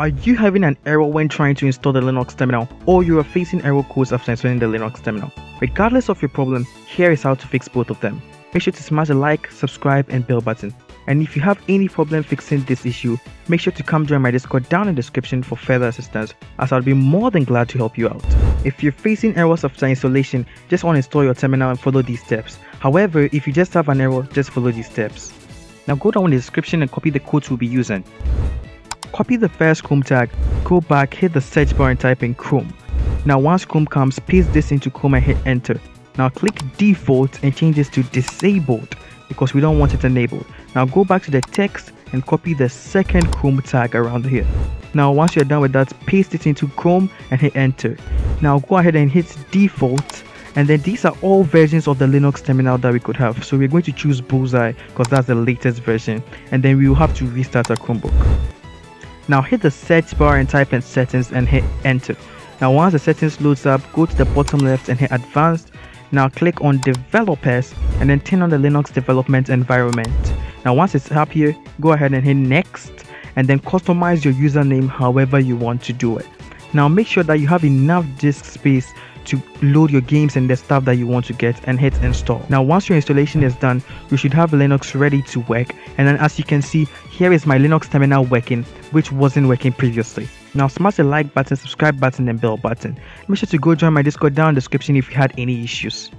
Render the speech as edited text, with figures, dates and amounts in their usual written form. Are you having an error when trying to install the Linux terminal, or you are facing error codes after installing the Linux terminal? Regardless of your problem, here is how to fix both of them. Make sure to smash the like, subscribe and bell button. And if you have any problem fixing this issue, make sure to come join my Discord down in the description for further assistance, as I'll be more than glad to help you out. If you're facing errors after installation, just uninstall your terminal and follow these steps. However, if you just have an error, just follow these steps. Now go down in the description and copy the codes we'll be using. Copy the first Chrome tag, go back, hit the search bar and type in Chrome. Now once Chrome comes, paste this into Chrome and hit enter. Now click default and change this to disabled because we don't want it enabled. Now go back to the text and copy the second Chrome tag around here. Now once you're done with that, paste it into Chrome and hit enter. Now go ahead and hit default, and then these are all versions of the Linux terminal that we could have. So we're going to choose Bullseye because that's the latest version, and then we will have to restart our Chromebook. Now hit the search bar and type in settings and hit enter. Now once the settings loads up, go to the bottom left and hit advanced. Now click on developers and then turn on the Linux development environment. Now once it's up here, go ahead and hit next and then customize your username however you want to do it. Now make sure that you have enough disk space to load your games and the stuff that you want to get, and hit install. Now once your installation is done, you should have Linux ready to work, and then as you can see, here is my Linux terminal working, which wasn't working previously. Now smash the like button, subscribe button and bell button. Make sure to go join my Discord down in the description if you had any issues.